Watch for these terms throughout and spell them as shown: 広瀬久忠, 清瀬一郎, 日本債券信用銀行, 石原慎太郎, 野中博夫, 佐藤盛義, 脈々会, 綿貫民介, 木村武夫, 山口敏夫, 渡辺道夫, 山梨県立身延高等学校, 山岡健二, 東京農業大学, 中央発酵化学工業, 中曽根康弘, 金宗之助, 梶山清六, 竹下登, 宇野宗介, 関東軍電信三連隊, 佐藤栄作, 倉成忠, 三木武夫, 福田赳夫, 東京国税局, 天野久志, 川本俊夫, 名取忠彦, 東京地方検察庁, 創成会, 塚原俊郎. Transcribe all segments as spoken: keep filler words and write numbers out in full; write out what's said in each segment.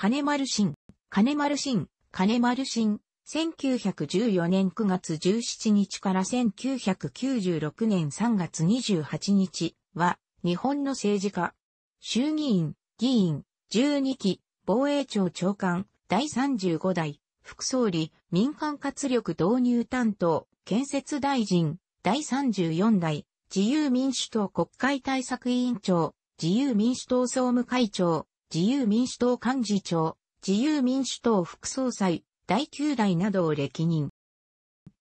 金丸信、金丸信、金丸信、せんきゅうひゃくじゅうよねんくがつじゅうしちにちからせんきゅうひゃくきゅうじゅうろくねんさんがつにじゅうはちにちは、日本の政治家、衆議院、議員、じゅうにき、防衛庁長官、だいさんじゅうごだい、副総理、民間活力導入担当、建設大臣、だいさんじゅうよんだい、自由民主党国会対策委員長、自由民主党総務会長、自由民主党幹事長、自由民主党副総裁、だいきゅうだいなどを歴任。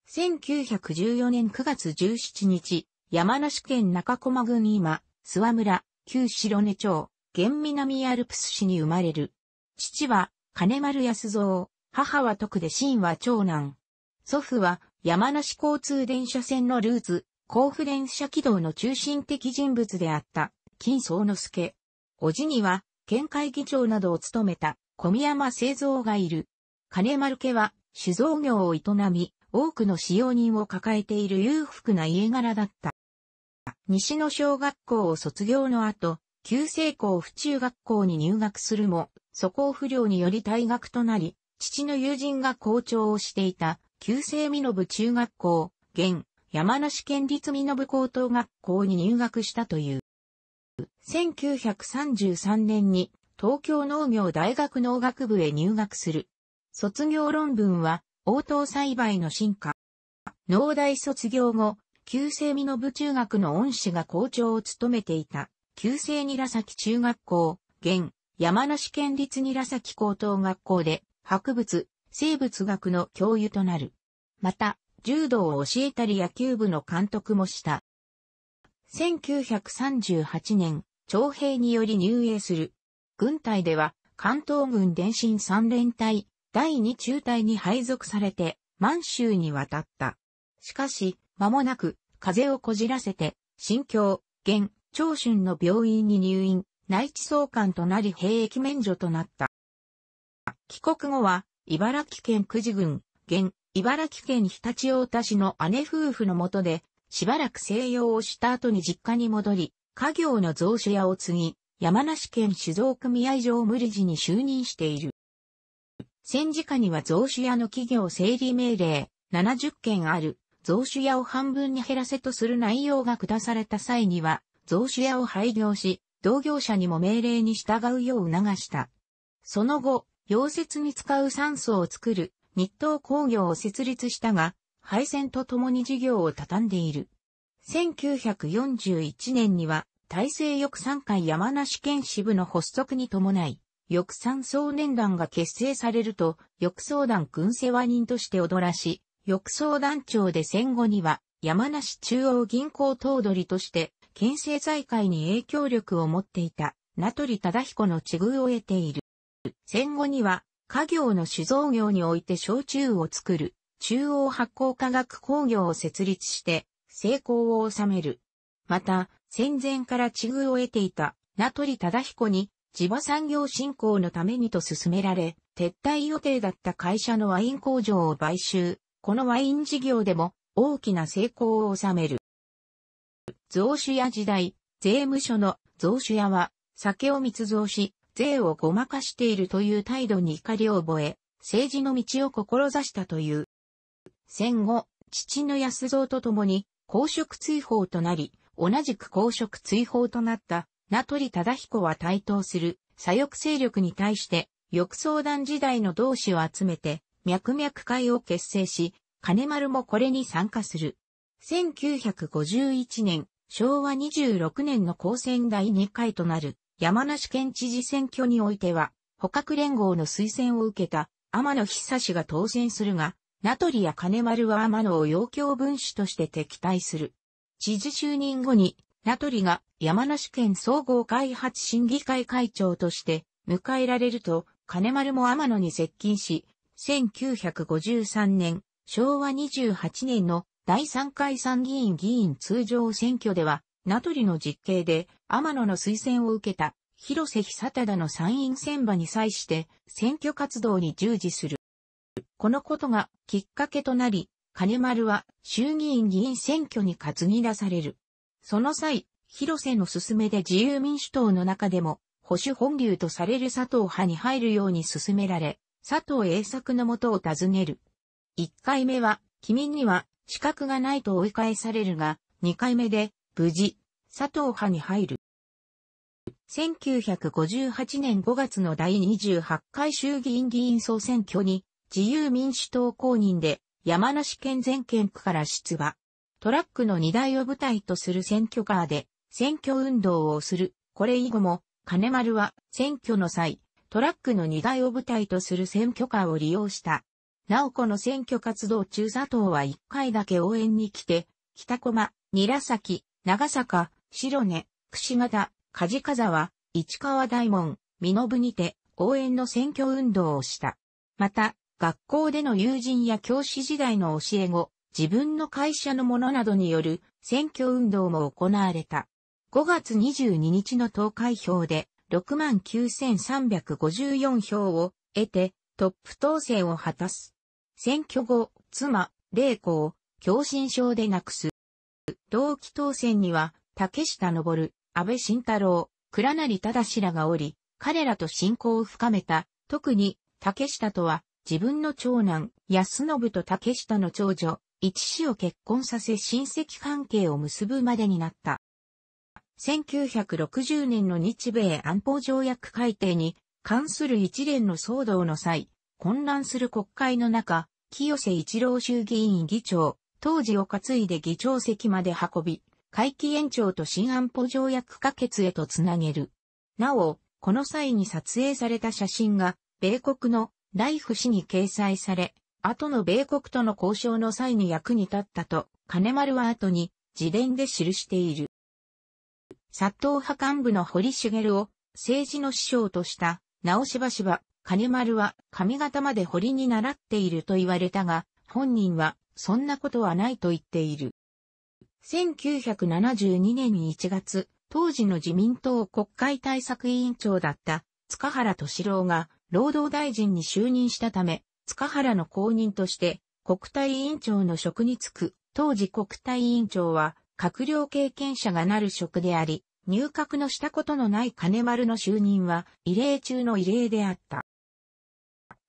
せんきゅうひゃくじゅうよねんくがつじゅうしちにち、山梨県中駒郡今、諏訪村、旧白根町、現南アルプス市に生まれる。父は金丸安蔵、母は徳で親は長男。祖父は山梨交通電車線のルーツ、甲府電車軌道の中心的人物であった、金宗之助。叔父には、県会議長などを務めた、小宮山清蔵がいる。金丸家は、酒造業を営み、多くの使用人を抱えている裕福な家柄だった。西野小学校を卒業の後、旧制校府中学校に入学するも、素行不良により退学となり、父の友人が校長をしていた、旧制身延中学校、現、山梨県立身延高等学校に入学したという。せんきゅうひゃくさんじゅうさんねんに東京農業大学農学部へ入学する。卒業論文は応答栽培の進化。農大卒業後、旧制身延中学の恩師が校長を務めていた、旧制韮崎中学校、現、山梨県立韮崎高等学校で、博物、生物学の教諭となる。また、柔道を教えたり野球部の監督もした。せんきゅうひゃくさんじゅうはちねん、徴兵により入営する。軍隊では、関東軍電信さんれんたい、だいに中隊に配属されて、満州に渡った。しかし、間もなく、風邪をこじらせて、新京、現、長春の病院に入院、内地総監となり兵役免除となった。帰国後は、茨城県久慈郡、現、茨城県常陸太田市の姉夫婦のもとで、しばらく静養をした後に実家に戻り、家業の造酒屋を継ぎ、山梨県酒造組合常務理事に就任している。戦時下には造酒屋の企業整理命令ななじゅっけんある造酒屋を半分に減らせとする内容が下された際には、造酒屋を廃業し、同業者にも命令に従うよう促した。その後、溶接に使う酸素を作る日東工業を設立したが、敗戦とともに事業を畳んでいる。せんきゅうひゃくよんじゅういちねんには、大成翼賛会山梨県支部の発足に伴い、翼賛壮年団が結成されると、翼総団軍世話人として踊らし、翼総団長で戦後には、山梨中央銀行頭取として、県政財界に影響力を持っていた、名取忠彦の知遇を得ている。戦後には、家業の酒造業において焼酎を作る。中央発酵化学工業を設立して成功を収める。また、戦前から知遇を得ていた名取忠彦に地場産業振興のためにと進められ、撤退予定だった会社のワイン工場を買収。このワイン事業でも大きな成功を収める。造酒屋時代、税務署の造酒屋は酒を密造し、税をごまかしているという態度に怒りを覚え、政治の道を志したという。戦後、父の安蔵と共に公職追放となり、同じく公職追放となった名取忠彦は台頭する左翼勢力に対して、翼総団時代の同志を集めて、脈々会を結成し、金丸もこれに参加する。せんきゅうひゃくごじゅういちねん、しょうわにじゅうろくねんの公選だいにかいとなる山梨県知事選挙においては、捕獲連合の推薦を受けた天野久志が当選するが、名取や金丸は天野を要教分子として敵対する。知事就任後に、名取が山梨県総合開発審議会会長として迎えられると、金丸も天野に接近し、せんきゅうひゃくごじゅうさんねん、しょうわにじゅうはちねんのだいさんかい参議院議員通常選挙では、名取の実刑で天野の推薦を受けた広瀬久忠の参院選馬に際して選挙活動に従事する。このことがきっかけとなり、金丸は衆議院議員選挙に担ぎ出される。その際、広瀬の勧めで自由民主党の中でも保守本流とされる佐藤派に入るように勧められ、佐藤栄作のもとを訪ねる。いっかいめは、君には資格がないと追い返されるが、にかいめで、無事、佐藤派に入る。せんきゅうひゃくごじゅうはちねんごがつのだいにじゅうはちかい衆議院議員総選挙に、自由民主党公認で、山梨県全県区から出馬。トラックの荷台を舞台とする選挙カーで、選挙運動をする。これ以後も、金丸は選挙の際、トラックの荷台を舞台とする選挙カーを利用した。なおこの選挙活動中佐藤はいっかいだけ応援に来て、北駒、韮崎、長坂、白根、櫛形、梶川、市川大門、身延にて応援の選挙運動をした。また、学校での友人や教師時代の教え子、自分の会社の者などによる選挙運動も行われた。ごがつにじゅうににちの投開票で ろくまんきゅうせんさんびゃくごじゅうよん 票を得てトップ当選を果たす。選挙後、妻、玲子を狭心症で亡くす。同期当選には竹下登、安倍晋太郎、倉成忠らがおり、彼らと親交を深めた。特に竹下とは自分の長男、安信と竹下の長女、一子を結婚させ親戚関係を結ぶまでになった。せんきゅうひゃくろくじゅうねんの日米安保条約改定に関する一連の騒動の際、混乱する国会の中、清瀬一郎衆議院議長、当時を担いで議長席まで運び、会期延長と新安保条約可決へとつなげる。なお、この際に撮影された写真が、米国のライフ誌に掲載され、後の米国との交渉の際に役に立ったと、金丸は後に自伝で記している。佐藤派幹部の堀繁を政治の師匠とした、なおしばしば、金丸は上方まで堀に習っていると言われたが、本人はそんなことはないと言っている。せんきゅうひゃくななじゅうにねんいちがつ、当時の自民党国会対策委員長だった塚原俊郎が、労働大臣に就任したため、塚原の後任として、国対委員長の職に就く。当時国対委員長は、閣僚経験者がなる職であり、入閣のしたことのない金丸の就任は、異例中の異例であった。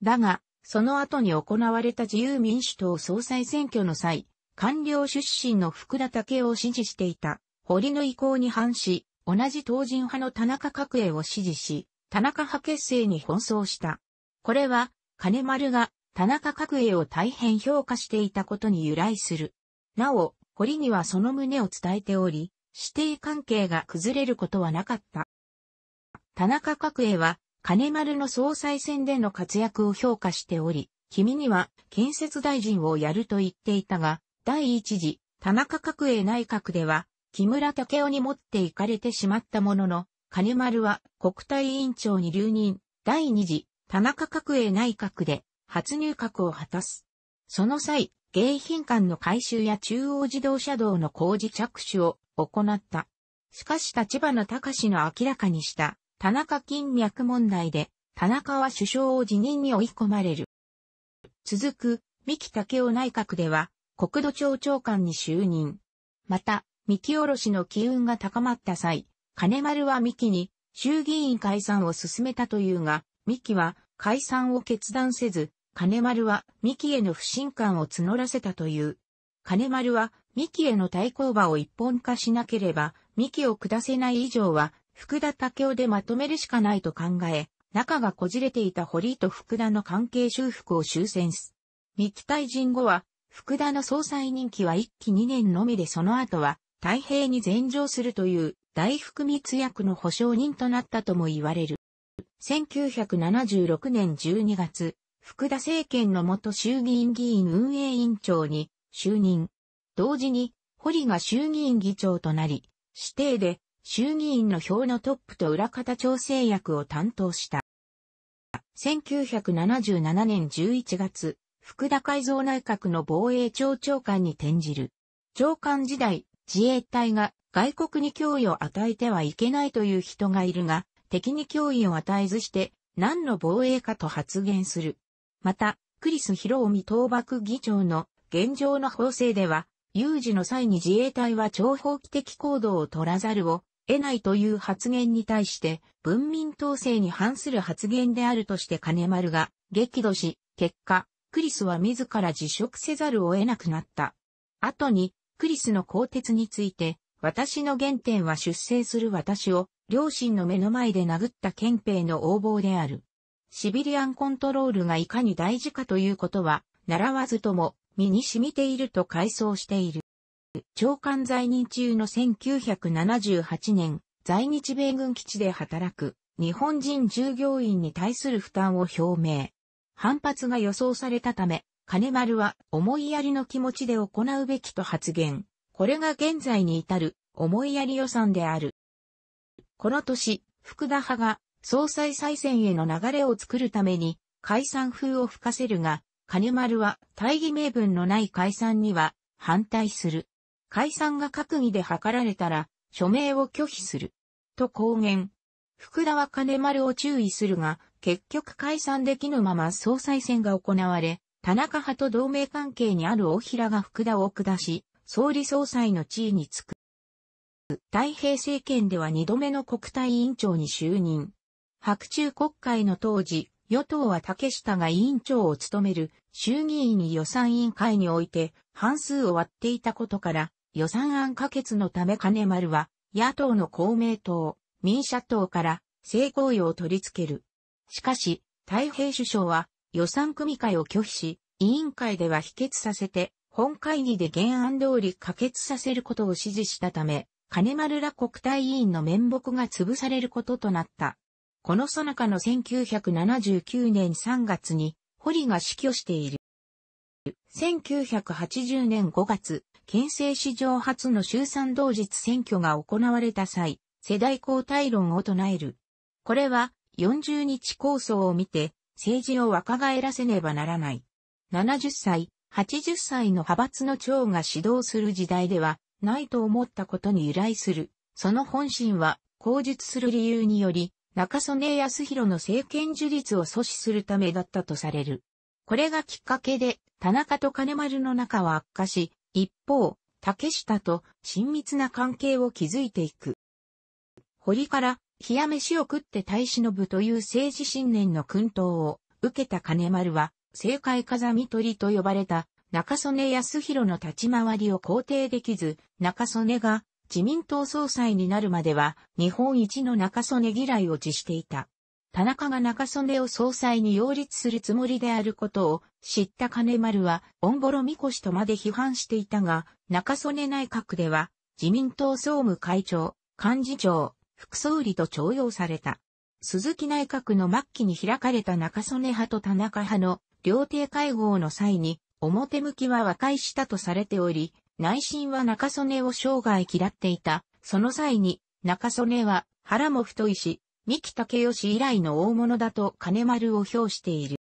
だが、その後に行われた自由民主党総裁選挙の際、官僚出身の福田赳夫を支持していた、堀の意向に反し、同じ党人派の田中角栄を支持し、田中派結成に奔走した。これは、金丸が田中角栄を大変評価していたことに由来する。なお、堀にはその旨を伝えており、師弟関係が崩れることはなかった。田中角栄は、金丸の総裁選での活躍を評価しており、君には建設大臣をやると言っていたが、第一次、田中角栄内閣では、木村武夫に持っていかれてしまったものの、金丸は国対委員長に留任、第二次、田中角栄内閣で初入閣を果たす。その際、迎賓館の改修や中央自動車道の工事着手を行った。しかし立花隆の明らかにした田中金脈問題で、田中は首相を辞任に追い込まれる。続く、三木武夫内閣では国土庁長官に就任。また、三木おろしの機運が高まった際、金丸は三木に衆議院解散を勧めたというが、三木は解散を決断せず、金丸は三木への不信感を募らせたという。金丸は三木への対抗馬を一本化しなければ、三木を下せない以上は福田赳夫でまとめるしかないと考え、仲がこじれていた堀と福田の関係修復を修正す。三木退陣後は、福田の総裁任期はいっきにねんのみでその後は、太平に禅譲するという。大福密約の保証人となったとも言われる。せんきゅうひゃくななじゅうろくねんじゅうにがつ、福田政権の元衆議院議員運営委員長に就任。同時に、堀が衆議院議長となり、私邸で衆議院の票のトップと裏方調整役を担当した。せんきゅうひゃくななじゅうななねんじゅういちがつ、福田改造内閣の防衛庁長官に転じる。長官時代、自衛隊が、外国に脅威を与えてはいけないという人がいるが、敵に脅威を与えずして、何の防衛かと発言する。また、クリス・ヒロオミ討幕議長の現状の法制では、有事の際に自衛隊は超法規的行動を取らざるを得ないという発言に対して、文民統制に反する発言であるとして金丸が激怒し、結果、クリスは自ら辞職せざるを得なくなった。後に、クリスの更迭について、私の原点は出征する私を、両親の目の前で殴った憲兵の横暴である。シビリアンコントロールがいかに大事かということは、習わずとも、身に染みていると回想している。長官在任中のせんきゅうひゃくななじゅうはちねん、在日米軍基地で働く日本人従業員に対する負担を表明。反発が予想されたため、金丸は思いやりの気持ちで行うべきと発言。これが現在に至る思いやり予算である。この年、福田派が総裁再選への流れを作るために解散風を吹かせるが、金丸は大義名分のない解散には反対する。解散が閣議で諮られたら署名を拒否する。と公言。福田は金丸を注意するが、結局解散できぬまま総裁選が行われ、田中派と同盟関係にある大平が福田を下し、総理総裁の地位につく。太平政権ではにどめの国対委員長に就任。白昼国会の当時、与党は竹下が委員長を務める衆議院予算委員会において半数を割っていたことから、予算案可決のため金丸は野党の公明党、民社党から性行為を取り付ける。しかし、太平首相は予算組会を拒否し、委員会では否決させて、本会議で原案通り可決させることを指示したため、金丸ら国対委員の面目が潰されることとなった。この最中のせんきゅうひゃくななじゅうきゅうねんさんがつに、堀が死去している。せんきゅうひゃくはちじゅうねんごがつ、憲政史上初の衆参同日選挙が行われた際、世代交代論を唱える。これは、よんじゅうにち構想を見て、政治を若返らせねばならない。ななじゅっさい。はちじゅっさいの派閥の長が指導する時代ではないと思ったことに由来する。その本心は、口述する理由により、中曽根康弘の政権樹立を阻止するためだったとされる。これがきっかけで、田中と金丸の仲は悪化し、一方、竹下と親密な関係を築いていく。堀から、冷や飯を食って大しのぶという政治信念の薫陶を受けた金丸は、政界風見取りと呼ばれた中曽根康弘の立ち回りを肯定できず、中曽根が自民党総裁になるまでは日本一の中曽根嫌いを辞していた。田中が中曽根を総裁に擁立するつもりであることを知った金丸はおんぼろみこしとまで批判していたが、中曽根内閣では自民党総務会長、幹事長、副総理と重用された。鈴木内閣の末期に開かれた中曽根派と田中派の料亭会合の際に、表向きは和解したとされており、内心は中曽根を生涯嫌っていた。その際に、中曽根は腹も太いし、三木武義以来の大物だと金丸を評している。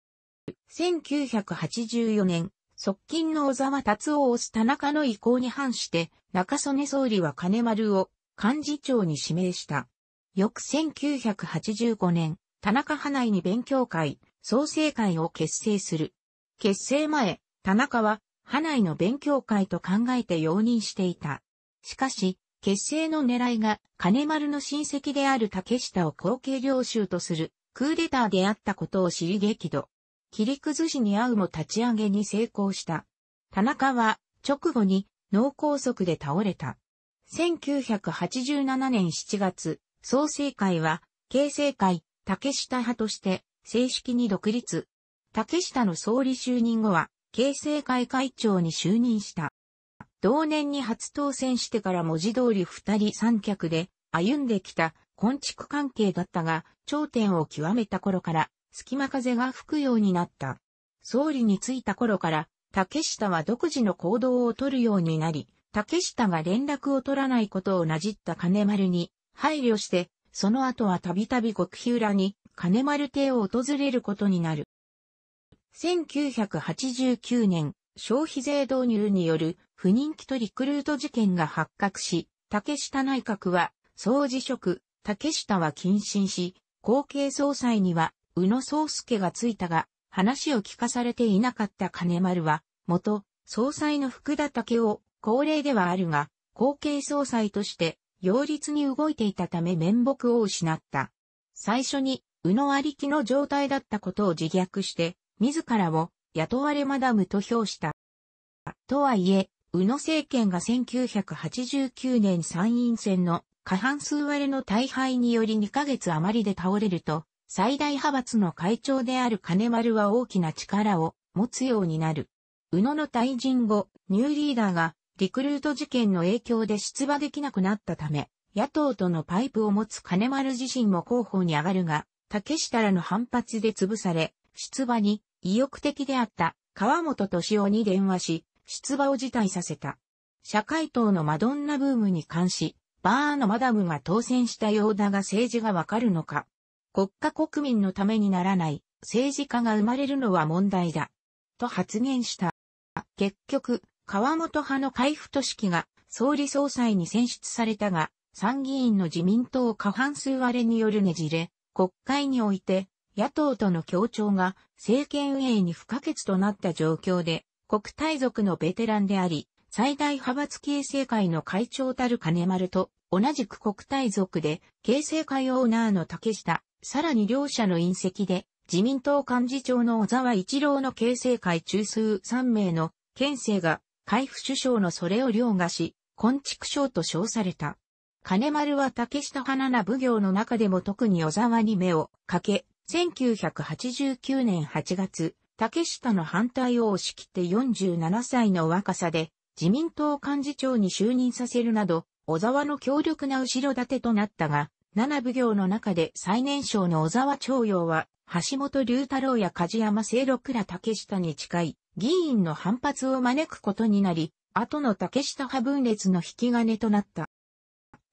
せんきゅうひゃくはちじゅうよねん、側近の小沢達夫を推す田中の意向に反して、中曽根総理は金丸を幹事長に指名した。翌せんきゅうひゃくはちじゅうごねん、田中派内に勉強会、創成会を結成する。結成前、田中は派内の勉強会と考えて容認していた。しかし、結成の狙いが金丸の親戚である竹下を後継領主とするクーデターであったことを知り激怒。切り崩しに遭うも立ち上げに成功した。田中は直後に脳梗塞で倒れた。せんきゅうひゃくはちじゅうななねんしちがつ、創成会は形成会竹下派として正式に独立。竹下の総理就任後は、形成会会長に就任した。同年に初当選してから文字通り二人三脚で歩んできた懇築関係だったが、頂点を極めた頃から、隙間風が吹くようになった。総理に就いた頃から、竹下は独自の行動を取るようになり、竹下が連絡を取らないことをなじった金丸に配慮して、その後はたびたび極秘裏に、金丸邸を訪れることになる。せんきゅうひゃくはちじゅうきゅうねん、消費税導入による不人気とリクルート事件が発覚し、竹下内閣は総辞職、竹下は謹慎し、後継総裁には宇野宗介が就いたが、話を聞かされていなかった金丸は、元総裁の福田赳夫、高齢ではあるが、後継総裁として擁立に動いていたため面目を失った。最初に、右脳ありきの状態だったことを自虐して、自らを、雇われマダムと評した。とはいえ、右脳政権がせんきゅうひゃくはちじゅうきゅうねん参院選の過半数割れの大敗によりにかげつ余りで倒れると、最大派閥の会長である金丸は大きな力を持つようになる。右脳の退陣後、ニューリーダーがリクルート事件の影響で出馬できなくなったため、野党とのパイプを持つ金丸自身も候補に上がるが、竹下らの反発で潰され、出馬に意欲的であった川本俊夫に電話し、出馬を辞退させた。社会党のマドンナブームに関し、バーのマダムが当選したようだが政治がわかるのか。国家国民のためにならない政治家が生まれるのは問題だ。と発言した。結局、川本派の海部俊樹が総理総裁に選出されたが、参議院の自民党過半数割れによるねじれ、国会において野党との協調が政権運営に不可欠となった状況で、国体族のベテランであり、最大派閥経成会の会長たる金丸と同じく国体族で経成会オーナーの竹下、さらに両者の引責で、自民党幹事長の小沢一郎の経成会中枢さんめいの県政が、海部首相のそれを凌駕し、根畜相と称された。金丸は竹下派なな奉行の中でも特に小沢に目をかけ、せんきゅうひゃくはちじゅうきゅうねんはちがつ、竹下の反対を押し切ってよんじゅうななさいの若さで、自民党幹事長に就任させるなど、小沢の強力な後ろ盾となったが、なな奉行の中で最年少の小沢長陽は、橋本龍太郎や梶山清六ら竹下に近い議員の反発を招くことになり、後の竹下派分裂の引き金となった。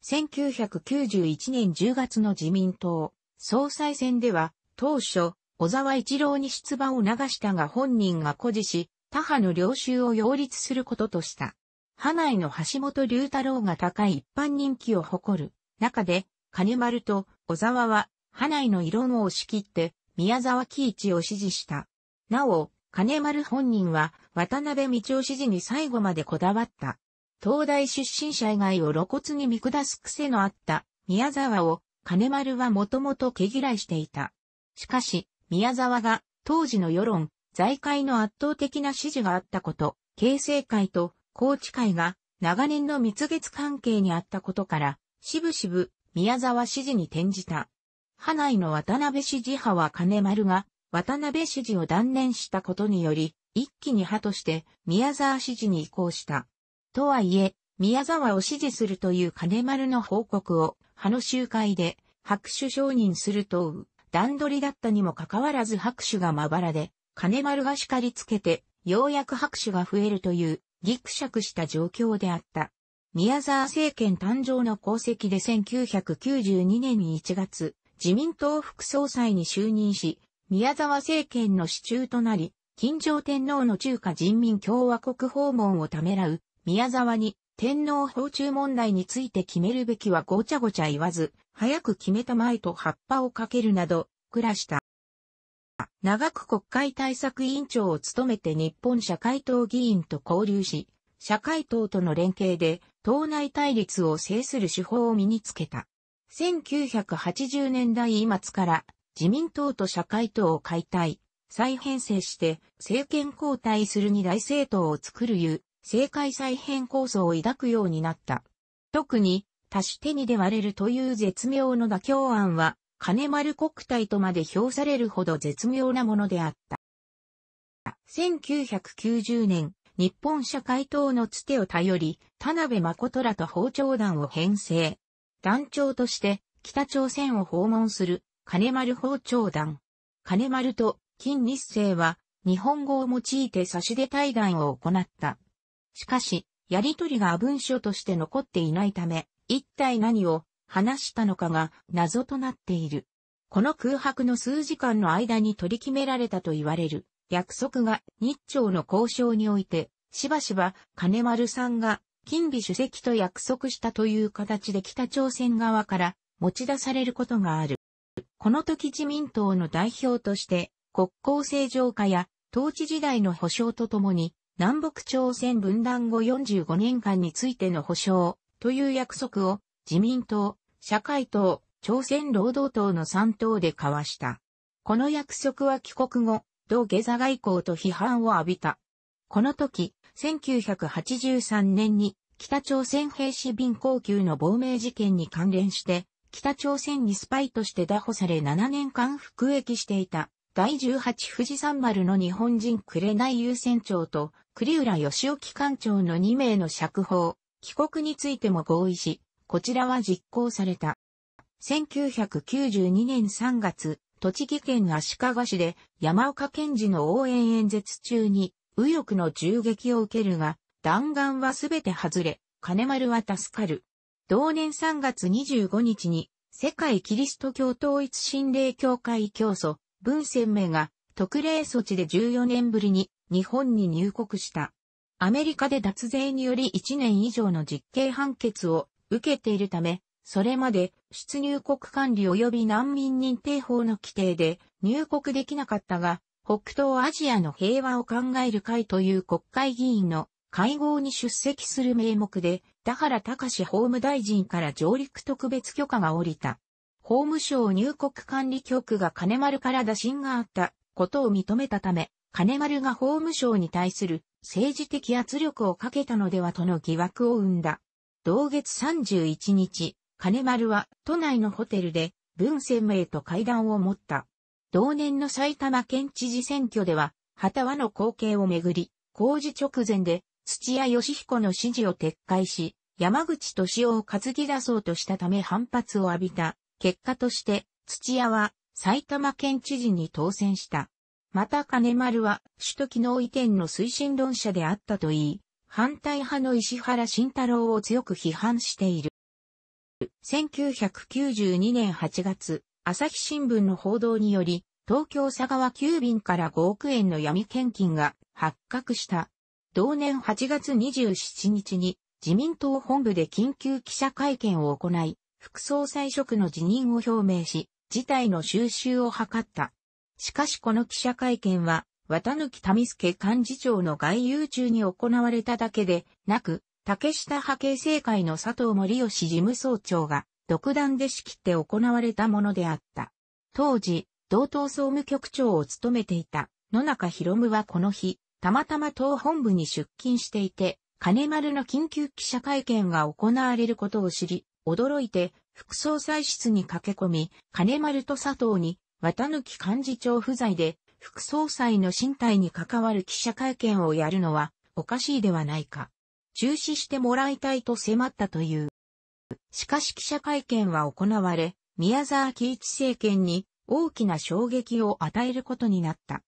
せんきゅうひゃくきゅうじゅういちねんじゅうがつの自民党総裁選では、当初、小沢一郎に出馬を促したが本人が固辞し、他派の領袖を擁立することとした。派内の橋本龍太郎が高い一般人気を誇る中で、金丸と小沢は派内の異論を押し切って宮沢喜一を支持した。なお、金丸本人は渡辺道夫支持に最後までこだわった。東大出身者以外を露骨に見下す癖のあった宮沢を金丸はもともと毛嫌いしていた。しかし、宮沢が当時の世論、財界の圧倒的な支持があったこと、経成会と宏池会が長年の蜜月関係にあったことから、しぶしぶ、宮沢支持に転じた。派内の渡辺支持派は金丸が渡辺支持を断念したことにより、一気に派として宮沢支持に移行した。とはいえ、宮沢を支持するという金丸の報告を派の集会で白手承認すると段取りだったにもかかわらず白手がまばらで、金丸が叱りつけて、ようやく白手が増えるというギクシャクした状況であった。宮沢政権誕生の功績でせんきゅうひゃくきゅうじゅうにねんいちがつ、自民党副総裁に就任し、宮沢政権の支柱となり、金城天皇の中華人民共和国訪問をためらう、宮沢に天皇訪中問題について決めるべきはごちゃごちゃ言わず、早く決めたまえと葉っぱをかけるなど、暮らした。長く国会対策委員長を務めて日本社会党議員と交流し、社会党との連携で、党内対立を制する手法を身につけた。せんきゅうひゃくはちじゅうねんだいいまつから自民党と社会党を解体、再編成して政権交代する二大政党を作るいう政界再編構想を抱くようになった。特に多種手にで割れるという絶妙の妥協案は金丸国体とまで評されるほど絶妙なものであった。せんきゅうひゃくきゅうじゅうねん、日本社会党のつてを頼り、田辺誠らと訪朝団を編成。団長として、北朝鮮を訪問する、金丸訪朝団。金丸と、金日成は、日本語を用いて差し出対談を行った。しかし、やりとりが文書として残っていないため、一体何を話したのかが謎となっている。この空白の数時間の間に取り決められたと言われる。約束が日朝の交渉において、しばしば金丸さんが金美主席と約束したという形で北朝鮮側から持ち出されることがある。この時自民党の代表として国交正常化や統治時代の保障とともに南北朝鮮分断後よんじゅうごねんかんについての保障という約束を自民党、社会党、朝鮮労働党のさん党で交わした。この約束は帰国後、同下座外交と批判を浴びた。この時、せんきゅうひゃくはちじゅうさんねんに北朝鮮兵士貧困級の亡命事件に関連して、北朝鮮にスパイとして拿捕されななねんかん服役していただいじゅうはち富士三丸の日本人紅優船長と栗浦義興艦長のに名の釈放、帰国についても合意し、こちらは実行された。せんきゅうひゃくきゅうじゅうにねんさんがつ、栃木県足利市で山岡健二の応援演説中に右翼の銃撃を受けるが、弾丸はすべて外れ、金丸は助かる。同年さんがつにじゅうごにちに世界キリスト教統一神霊協会教祖、文鮮明が特例措置でじゅうよねんぶりに日本に入国した。アメリカで脱税によりいちねん以上の実刑判決を受けているため、それまで出入国管理及び難民認定法の規定で入国できなかったが、北東アジアの平和を考える会という国会議員の会合に出席する名目で、田原孝法務大臣から上陸特別許可が下りた。法務省入国管理局が金丸から打診があったことを認めたため、金丸が法務省に対する政治的圧力をかけたのではとの疑惑を生んだ。同月さんじゅういちにち、金丸は都内のホテルで文鮮明と会談を持った。同年の埼玉県知事選挙では、旗輪の光景をめぐり、公示直前で、土屋義彦の指示を撤回し、山口敏夫を担ぎ出そうとしたため反発を浴びた。結果として、土屋は埼玉県知事に当選した。また金丸は首都機能移転の推進論者であったといい、反対派の石原慎太郎を強く批判している。せんきゅうひゃくきゅうじゅうにねんはちがつ、朝日新聞の報道により、東京佐川急便からごおくえんの闇献金が発覚した。同年はちがつにじゅうしちにちに自民党本部で緊急記者会見を行い、副総裁職の辞任を表明し、事態の収拾を図った。しかしこの記者会見は、綿貫民介幹事長の外遊中に行われただけでなく、竹下派経政会の佐藤盛義事務総長が独断で仕切って行われたものであった。当時、同党総務局長を務めていた野中博夢はこの日、たまたま党本部に出勤していて、金丸の緊急記者会見が行われることを知り、驚いて、副総裁室に駆け込み、金丸と佐藤に、綿貫幹事長不在で、副総裁の進退に関わる記者会見をやるのは、おかしいではないか。中止してもらいたいと迫ったという。しかし記者会見は行われ、宮沢喜一政権に大きな衝撃を与えることになった。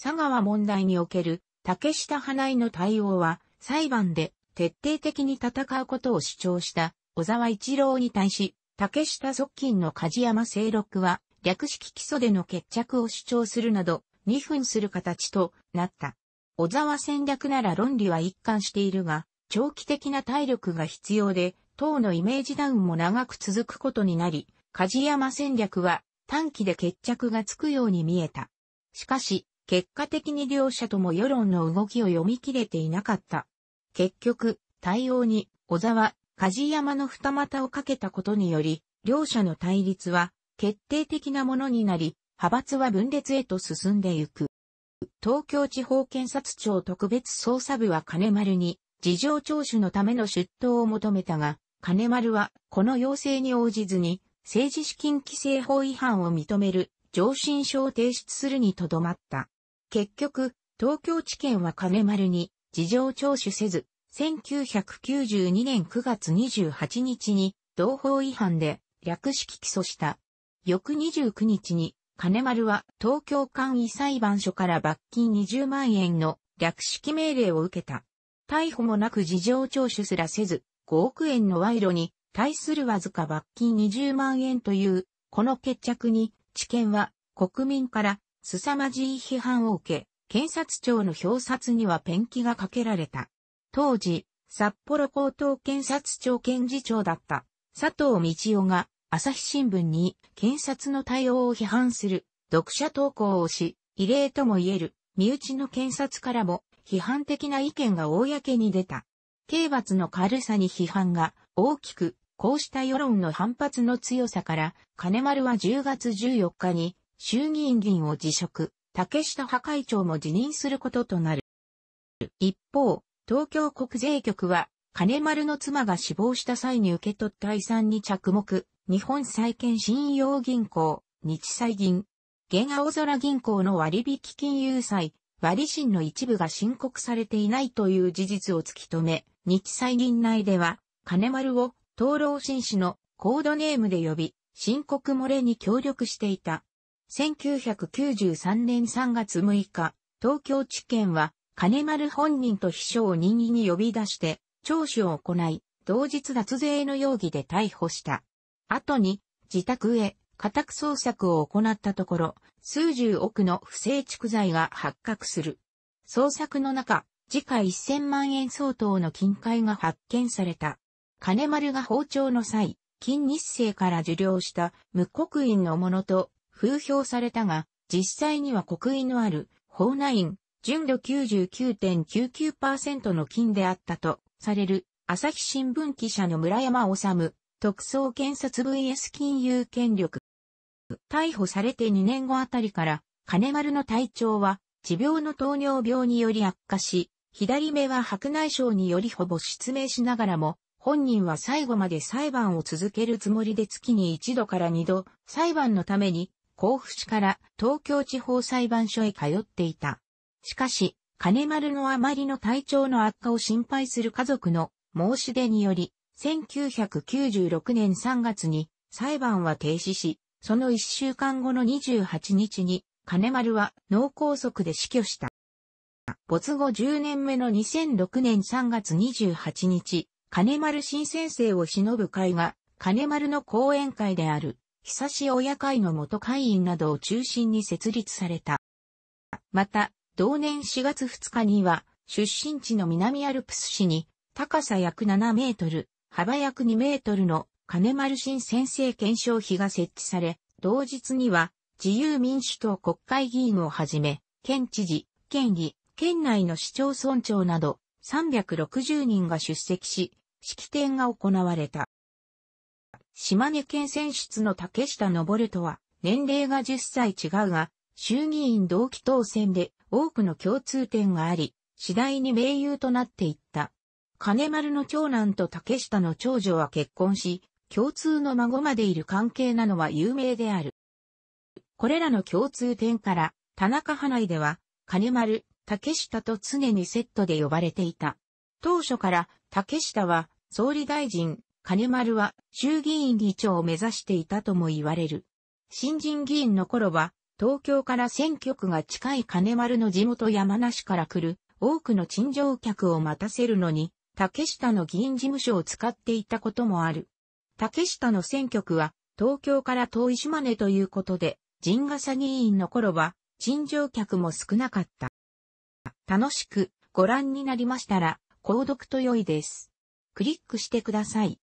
佐川問題における、竹下派内の対応は裁判で徹底的に戦うことを主張した小沢一郎に対し、竹下側近の梶山清六は略式起訴での決着を主張するなど二分する形となった。小沢戦略なら論理は一貫しているが、長期的な体力が必要で、党のイメージダウンも長く続くことになり、梶山戦略は短期で決着がつくように見えた。しかし、結果的に両者とも世論の動きを読み切れていなかった。結局、対応に小沢、梶山の二股をかけたことにより、両者の対立は決定的なものになり、派閥は分裂へと進んでゆく。東京地方検察庁特別捜査部は金丸に事情聴取のための出頭を求めたが、金丸はこの要請に応じずに政治資金規正法違反を認める上申書を提出するにとどまった。結局、東京地検は金丸に事情聴取せず、せんきゅうひゃくきゅうじゅうにねんくがつにじゅうはちにちに同法違反で略式起訴した。翌にじゅうくにちに金丸は東京簡易裁判所から罰金にじゅうまんえんの略式命令を受けた。逮捕もなく事情聴取すらせず、ごおくえんの賄賂に対するわずか罰金にじゅうまんえんという、この決着に地検は国民から凄まじい批判を受け、検察庁の表札にはペンキがかけられた。当時、札幌高等検察庁検事長だった佐藤道夫が朝日新聞に検察の対応を批判する読者投稿をし、異例とも言える身内の検察からも批判的な意見が公に出た。刑罰の軽さに批判が大きくこうした世論の反発の強さから、金丸はじゅうがつじゅうよっかに衆議院議員を辞職、竹下派会長も辞任することとなる。一方、東京国税局は、金丸の妻が死亡した際に受け取った遺産に着目、日本債券信用銀行、日債銀、現青空銀行の割引金融債、割信の一部が申告されていないという事実を突き止め、日債銀内では、金丸を、灯籠紳士のコードネームで呼び、申告漏れに協力していた。せんきゅうひゃくきゅうじゅうさんねんさんがつむいか、東京地検は、金丸本人と秘書を任意に呼び出して、聴取を行い、同日脱税の容疑で逮捕した。後に、自宅へ家宅捜索を行ったところ、数十億の不正蓄財が発覚する。捜索の中、時価せんまんえん相当の金塊が発見された。金丸が訪朝の際、金日成から受領した無刻印のものと風評されたが、実際には刻印のある法内印、純度 きゅうじゅうきゅうてんきゅうきゅうパーセント の金であったとされる朝日新聞記者の村山治特捜検察 ブイエス 金融権力。逮捕されてにねんごあたりから金丸の体調は持病の糖尿病により悪化し、左目は白内障によりほぼ失明しながらも、本人は最後まで裁判を続けるつもりで月に一度から二度裁判のために甲府市から東京地方裁判所へ通っていた。しかし、金丸のあまりの体調の悪化を心配する家族の申し出により、せんきゅうひゃくきゅうじゅうろくねんさんがつに裁判は停止し、そのいっしゅうかんごのにじゅうはちにちに金丸は脳梗塞で死去した。没後じゅうねんめのにせんろくねんさんがつにじゅうはちにち、金丸新先生を偲ぶ会が、金丸の後援会である、久し親会の元会員などを中心に設立された。また、同年しがつふつかには、出身地の南アルプス市に、高さ約ななメートル、幅約にメートルの金丸新先生顕彰碑が設置され、同日には、自由民主党国会議員をはじめ、県知事、県議、県内の市町村長など、さんびゃくろくじゅうにんが出席し、式典が行われた。島根県選出の竹下登とは、年齢がじゅっさい違うが、衆議院同期当選で、多くの共通点があり、次第に盟友となっていった。金丸の長男と竹下の長女は結婚し、共通の孫までいる関係なのは有名である。これらの共通点から、田中派内では、金丸、竹下と常にセットで呼ばれていた。当初から、竹下は総理大臣、金丸は衆議院議長を目指していたとも言われる。新人議員の頃は、東京から選挙区が近い金丸の地元山梨から来る多くの陳情客を待たせるのに竹下の議員事務所を使っていたこともある。竹下の選挙区は東京から遠い島根ということで陣笠議員の頃は陳情客も少なかった。楽しくご覧になりましたら購読と良いです。クリックしてください。